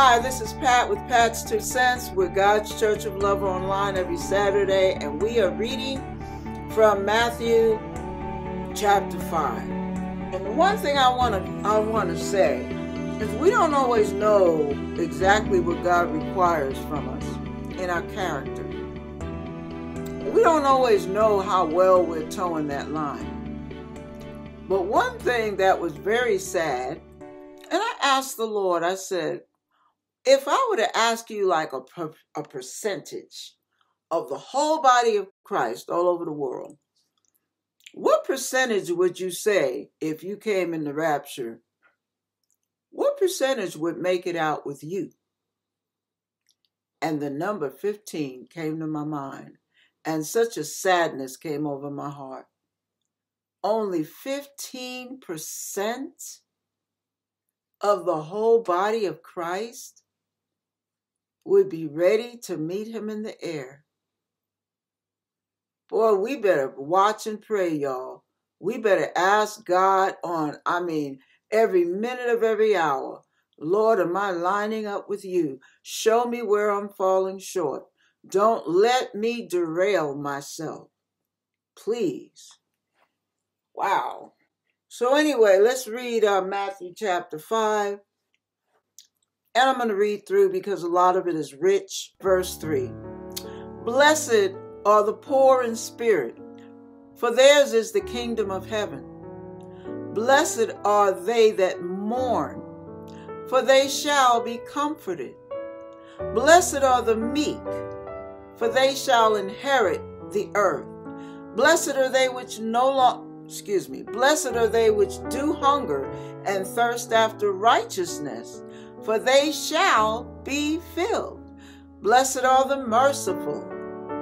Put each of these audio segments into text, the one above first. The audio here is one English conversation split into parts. Hi, this is Pat with Pat's 2 Cents. We're God's Church of Love Online every Saturday, and we are reading from Matthew chapter 5. And the one thing I want to say is we don't always know exactly what God requires from us in our character. We don't always know how well we're towing that line. But one thing that was very sad, and I asked the Lord, I said, if I were to ask you like a percentage of the whole body of Christ all over the world, what percentage would you say if you came in the rapture? What percentage would make it out with you? And the number 15 came to my mind, and such a sadness came over my heart. Only 15% of the whole body of Christ would be ready to meet him in the air. Boy, we better watch and pray, y'all. We better ask God on, every minute of every hour, Lord, am I lining up with you? Show me where I'm falling short. Don't let me derail myself, please. Wow. So anyway, let's read Matthew chapter 5. And I'm going to read through because a lot of it is rich. Verse 3. Blessed are the poor in spirit, for theirs is the kingdom of heaven. Blessed are they that mourn, for they shall be comforted. Blessed are the meek, for they shall inherit the earth. Blessed are they which blessed are they which do hunger and thirst after righteousness, for they shall be filled. Blessed are the merciful,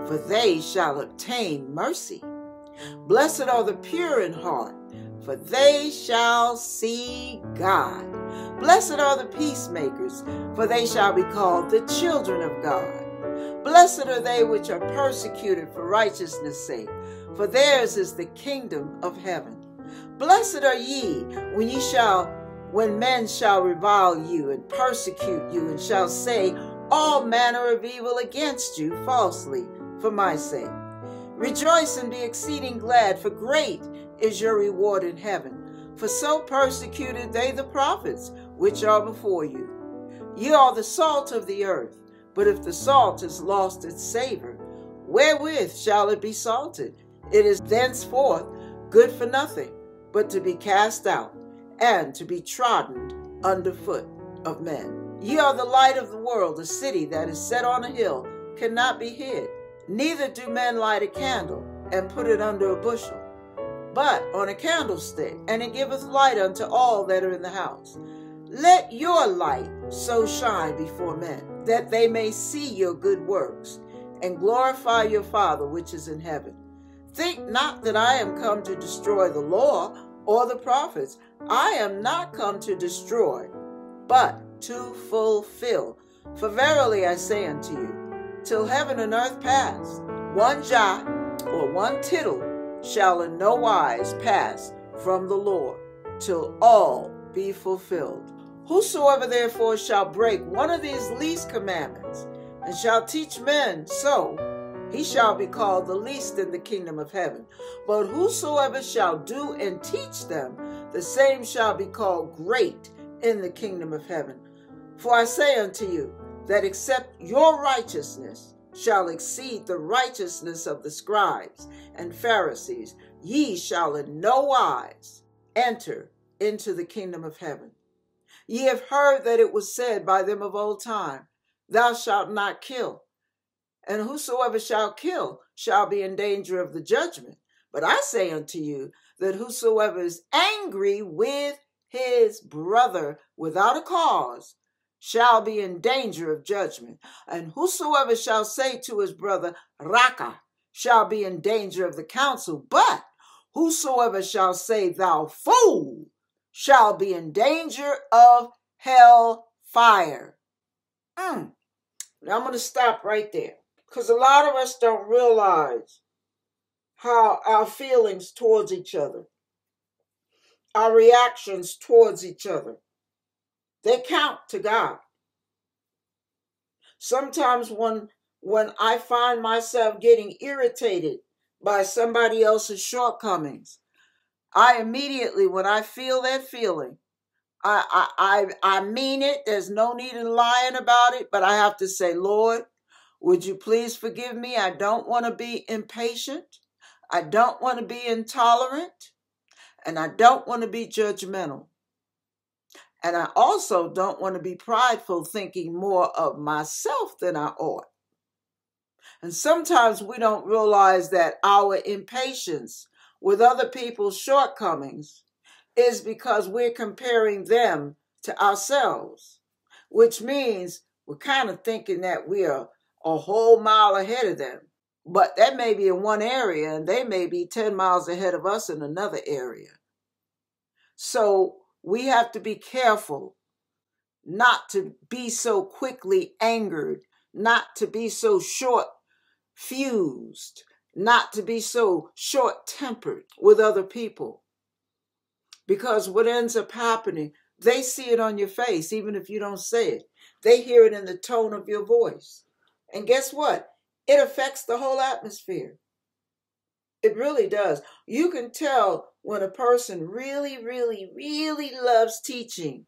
for they shall obtain mercy. Blessed are the pure in heart, for they shall see God. Blessed are the peacemakers, for they shall be called the children of God. Blessed are they which are persecuted for righteousness' sake, for theirs is the kingdom of heaven. Blessed are ye when men shall revile you and persecute you, and shall say all manner of evil against you falsely for my sake. Rejoice and be exceeding glad, for great is your reward in heaven. For so persecuted they the prophets which are before you. Ye are the salt of the earth. But if the salt is lost its savor, wherewith shall it be salted? It is thenceforth good for nothing, but to be cast out, and to be trodden underfoot of men. Ye are the light of the world. A city that is set on a hill cannot be hid. Neither do men light a candle, and put it under a bushel, but on a candlestick, and it giveth light unto all that are in the house. Let your light so shine before men, that they may see your good works, and glorify your Father which is in heaven. Think not that I am come to destroy the law or the prophets. I am not come to destroy, but to fulfill. For verily I say unto you, till heaven and earth pass, one jot or one tittle shall in no wise pass from the Lord, till all be fulfilled. Whosoever therefore shall break one of these least commandments, and shall teach men so, he shall be called the least in the kingdom of heaven. But whosoever shall do and teach them, the same shall be called great in the kingdom of heaven. For I say unto you, that except your righteousness shall exceed the righteousness of the scribes and Pharisees, ye shall in no wise enter into the kingdom of heaven. Ye have heard that it was said by them of old time, Thou shalt not kill. And whosoever shall kill shall be in danger of the judgment. But I say unto you, that whosoever is angry with his brother without a cause shall be in danger of judgment. And whosoever shall say to his brother, Raca, shall be in danger of the council. But whosoever shall say, Thou fool, shall be in danger of hell fire. Now I'm going to stop right there, because a lot of us don't realize how our feelings towards each other, our reactions towards each other, they count to God. Sometimes when I find myself getting irritated by somebody else's shortcomings, I immediately, when I feel that feeling, I mean it. There's no need in lying about it, but I have to say, Lord, would you please forgive me? I don't want to be impatient. I don't want to be intolerant. And I don't want to be judgmental. And I also don't want to be prideful, thinking more of myself than I ought. And sometimes we don't realize that our impatience with other people's shortcomings is because we're comparing them to ourselves, which means we're kind of thinking that we are a whole mile ahead of them. But that may be in one area, and they may be 10 miles ahead of us in another area. So we have to be careful not to be so quickly angered, not to be so short-fused, not to be so short-tempered with other people. Because what ends up happening, they see it on your face, even if you don't say it. They hear it in the tone of your voice. And guess what? It affects the whole atmosphere. It really does. You can tell when a person really, really, really loves teaching.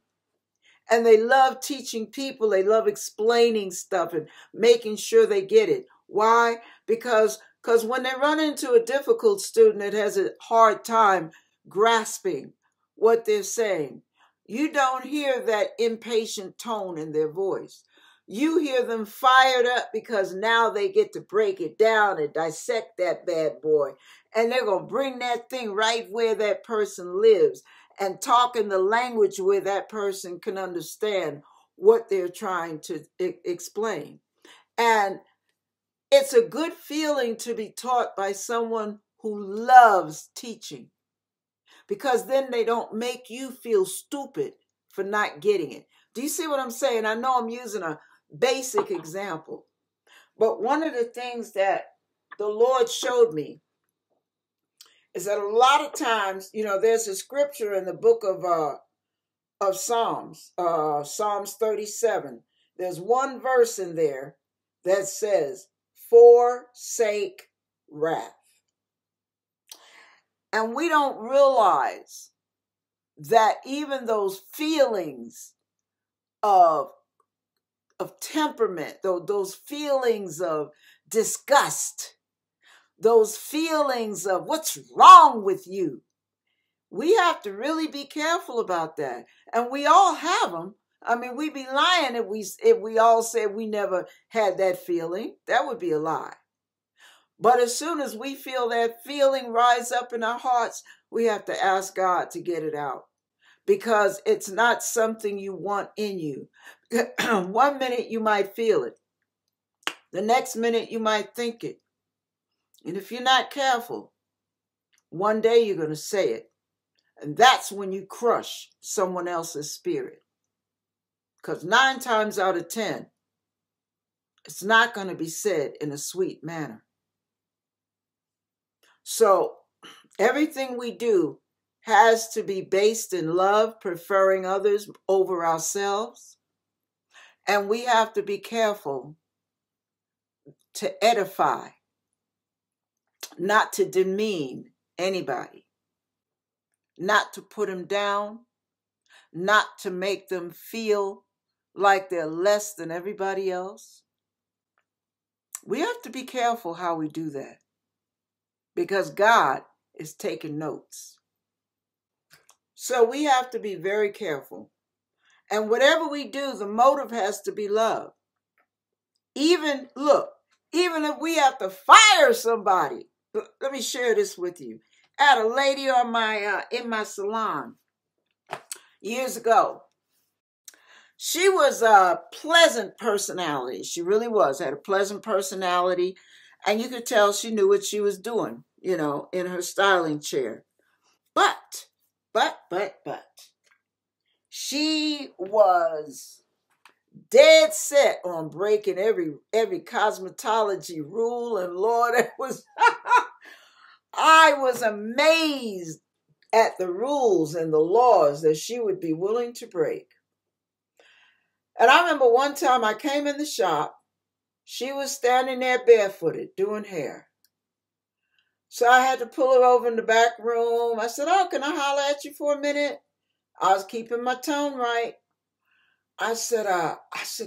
And they love teaching people. They love explaining stuff and making sure they get it. Why? Because when they run into a difficult student that has a hard time grasping what they're saying, you don't hear that impatient tone in their voice. You hear them fired up because now they get to break it down and dissect that bad boy. And they're going to bring that thing right where that person lives and talk in the language where that person can understand what they're trying to explain. And it's a good feeling to be taught by someone who loves teaching, because then they don't make you feel stupid for not getting it. Do you see what I'm saying? I know I'm using a basic example, but one of the things that the Lord showed me is that a lot of times, you know, there's a scripture in the book of Psalms, Psalms 37. There's one verse in there that says, forsake wrath. And we don't realize that even those feelings of temperament, those feelings of disgust, those feelings of what's wrong with you, we have to really be careful about that. And we all have them. I mean, we'd be lying if we all said we never had that feeling. That would be a lie. But as soon as we feel that feeling rise up in our hearts, we have to ask God to get it out, because it's not something you want in you. One minute you might feel it. The next minute you might think it. And if you're not careful, one day you're going to say it. And that's when you crush someone else's spirit. Because 9 times out of 10, it's not going to be said in a sweet manner. So everything we do has to be based in love, preferring others over ourselves. And we have to be careful to edify, not to demean anybody, not to put them down, not to make them feel like they're less than everybody else. We have to be careful how we do that, because God is taking notes. So we have to be very careful. And whatever we do, the motive has to be love. Even if we have to fire somebody, let me share this with you. I had a lady on my in my salon years ago. She was a pleasant personality. She really was. Had a pleasant personality. And you could tell she knew what she was doing, you know, in her styling chair. But, she was dead set on breaking every cosmetology rule. And Lord, I was amazed at the rules and the laws that she would be willing to break. And I remember one time I came in the shop She was standing there barefooted, doing hair. So I had to pull her over in the back room. I said, "Oh, can I holler at you for a minute?" I was keeping my tone right. I said,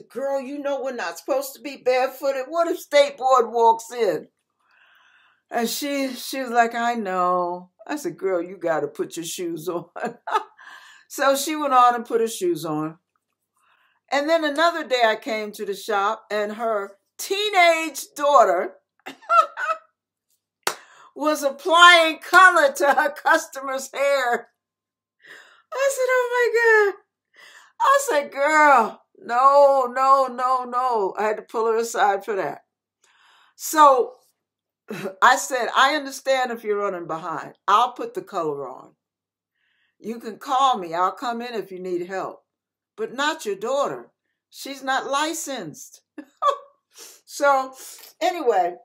"Girl, you know we're not supposed to be barefooted. What if State Board walks in?" And she was like, "I know." I said, "Girl, you got to put your shoes on." So she went on and put her shoes on. And then another day I came to the shop and her teenage daughter was applying color to her customer's hair. I said, "Oh my God." I said, "Girl, no, no, no, no." I had to pull her aside for that. So I said, "I understand if you're running behind. I'll put the color on. You can call me. I'll come in if you need help, but not your daughter. She's not licensed." So anyway,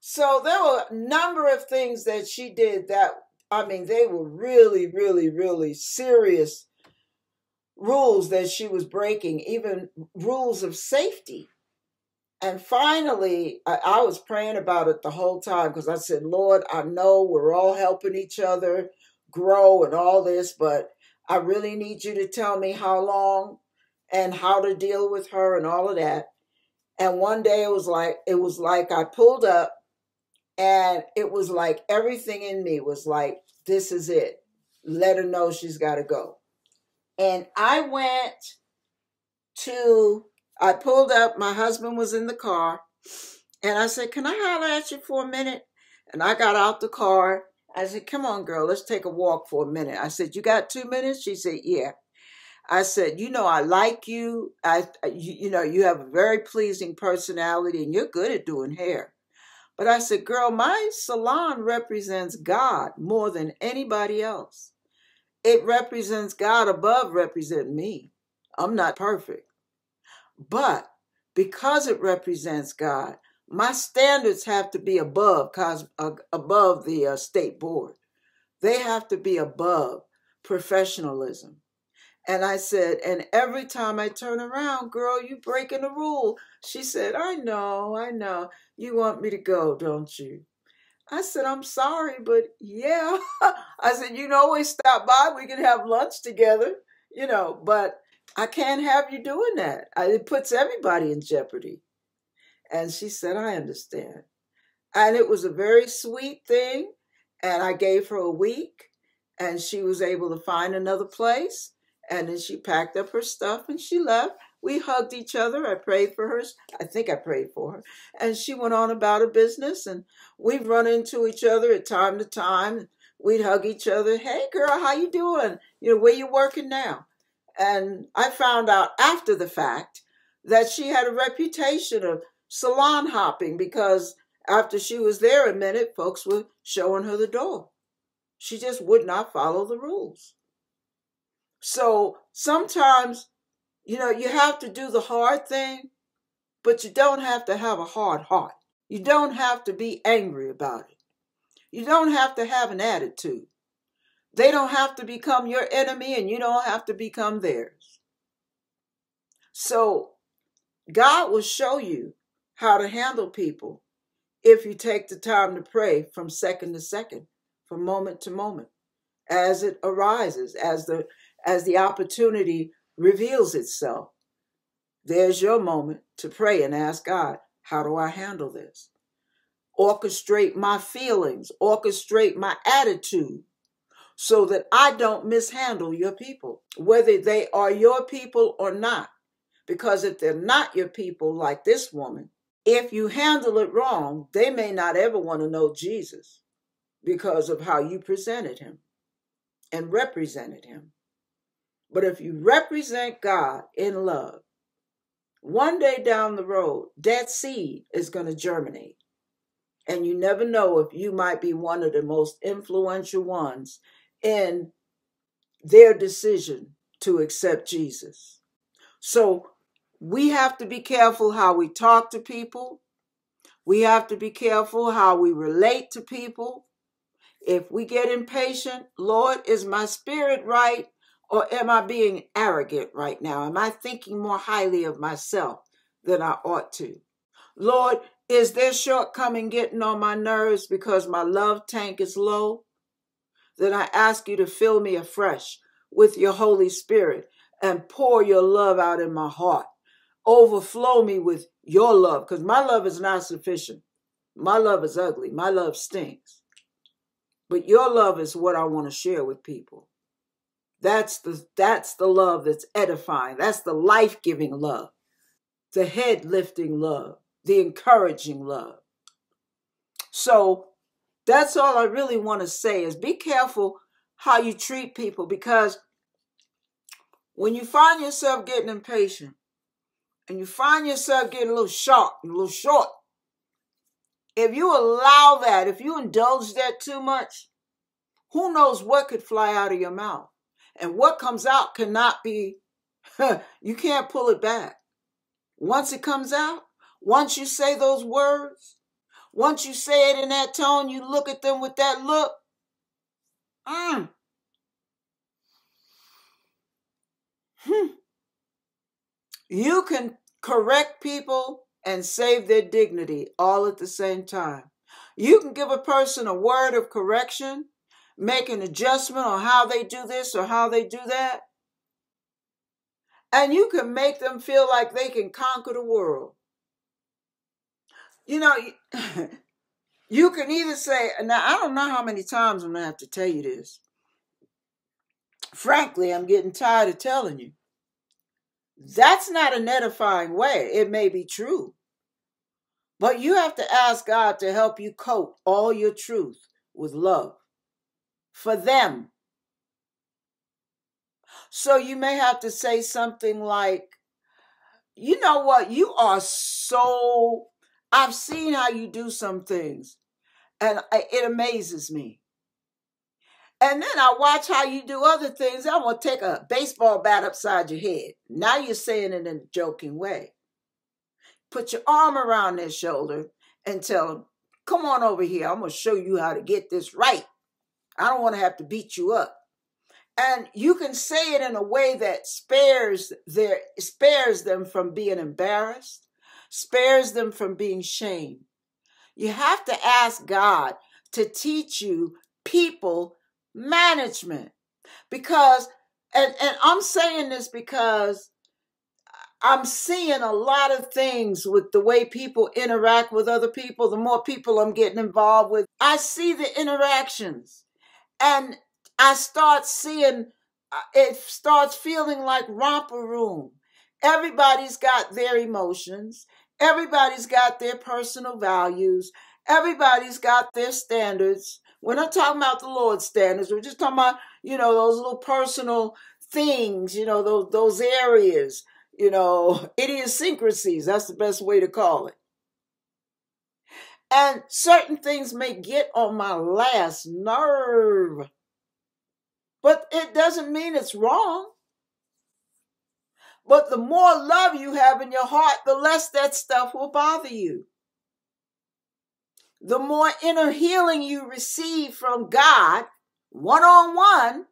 so there were a number of things that she did that, I mean, they were really, really, really serious rules that she was breaking, even rules of safety. And finally, I was praying about it the whole time because I said, "Lord, I know we're all helping each other grow and all this, but I really need you to tell me how long and how to deal with her and all of that." And one day it was like I pulled up and it was like everything in me was like, "This is it. Let her know she's got to go." And I pulled up, my husband was in the car, and I said, "Can I holler at you for a minute?" And I got out the car. I said, "Come on, girl, let's take a walk for a minute." I said, "You got 2 minutes?" She said, "Yeah." I said, "You know, I like you. You know, you have a very pleasing personality and you're good at doing hair." But I said, "Girl, my salon represents God more than anybody else. It represents God above representing me. I'm not perfect. But because it represents God, my standards have to be above the state board. They have to be above professionalism." And I said, "And every time I turn around, girl, you breaking a rule." She said, I know. "You want me to go, don't you?" I said, "I'm sorry, but yeah." I said, "You can always stop by. We can have lunch together, you know, but I can't have you doing that. It puts everybody in jeopardy." And she said, "I understand." And it was a very sweet thing. And I gave her a week and she was able to find another place. And then she packed up her stuff and she left. We hugged each other. I prayed for her. I think I prayed for her. And she went on about her business. And we've run into each other at time to time. We'd hug each other. "Hey, girl, how you doing? You know, where you working now?" And I found out after the fact that she had a reputation of salon hopping because after she was there a minute, folks were showing her the door. She just would not follow the rules. So sometimes, you know, you have to do the hard thing, but you don't have to have a hard heart. You don't have to be angry about it. You don't have to have an attitude. They don't have to become your enemy and you don't have to become theirs. So God will show you how to handle people if you take the time to pray from second to second, from moment to moment, as it arises, as the opportunity reveals itself. There's your moment to pray and ask God, "How do I handle this? Orchestrate my feelings, orchestrate my attitude so that I don't mishandle your people, whether they are your people or not. Because if they're not your people, like this woman, if you handle it wrong, they may not ever want to know Jesus because of how you presented him and represented him." But if you represent God in love, one day down the road, that seed is going to germinate. And you never know if you might be one of the most influential ones in their decision to accept Jesus. So we have to be careful how we talk to people. We have to be careful how we relate to people. If we get impatient, "Lord, is my spirit right? Or am I being arrogant right now? Am I thinking more highly of myself than I ought to?" Lord, is their shortcoming getting on my nerves because my love tank is low? Then I ask you to fill me afresh with your Holy Spirit and pour your love out in my heart. Overflow me with your love, because my love is not sufficient. My love is ugly. My love stinks. But your love is what I want to share with people. That's the love that's edifying. That's the life-giving love, the head-lifting love, the encouraging love. So that's all I really want to say is be careful how you treat people, because when you find yourself getting impatient and you find yourself getting a little sharp and a little short, if you allow that, if you indulge that too much, who knows what could fly out of your mouth? And what comes out cannot be, you can't pull it back. Once it comes out, once you say those words, once you say it in that tone, you look at them with that look. You can correct people and save their dignity all at the same time. You can give a person a word of correction, make an adjustment on how they do this or how they do that. And you can make them feel like they can conquer the world. You know, you can either say, now I don't know how many times I'm going to have to tell you this. Frankly, I'm getting tired of telling you. That's not an edifying way. It may be true. But you have to ask God to help you coat all your truth with love for them. So you may have to say something like, you know what, you are so, I've seen how you do some things, and it amazes me. And then I watch how you do other things. I'm going to take a baseball bat upside your head. Now you're saying it in a joking way. Put your arm around their shoulder and tell them, come on over here. I'm going to show you how to get this right. I don't want to have to beat you up. And you can say it in a way that spares them from being embarrassed, spares them from being shamed. You have to ask God to teach you people management, because, and I'm saying this because I'm seeing a lot of things with the way people interact with other people. The more people I'm getting involved with, I see the interactions. And I start seeing, it starts feeling like romper room. Everybody's got their emotions. Everybody's got their personal values. Everybody's got their standards. We're not talking about the Lord's standards. We're just talking about, you know, those little personal things, you know, those areas, you know, idiosyncrasies. That's the best way to call it. And certain things may get on my last nerve, but it doesn't mean it's wrong. But the more love you have in your heart, the less that stuff will bother you. The more inner healing you receive from God, one-on-one,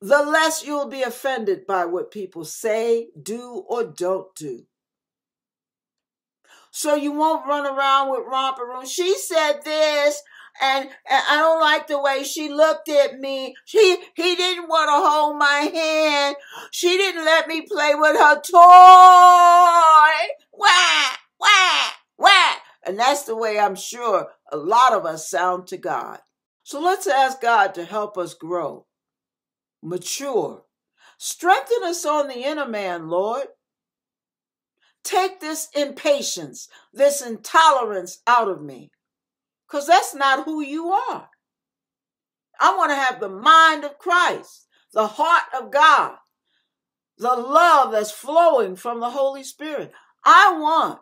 the less you'll be offended by what people say, do, or don't do. So you won't run around with romper room. She said this, and I don't like the way she looked at me. He didn't want to hold my hand. She didn't let me play with her toy. Whack, whack, whack. And that's the way I'm sure a lot of us sound to God. So let's ask God to help us grow, mature, strengthen us on the inner man, Lord. Take this impatience, this intolerance out of me, because that's not who you are. I want to have the mind of Christ, the heart of God, the love that's flowing from the Holy Spirit. I want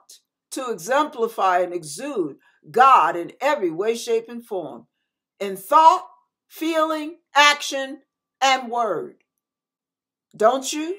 to exemplify and exude God in every way, shape, and form, in thought, feeling, action, and word. Don't you?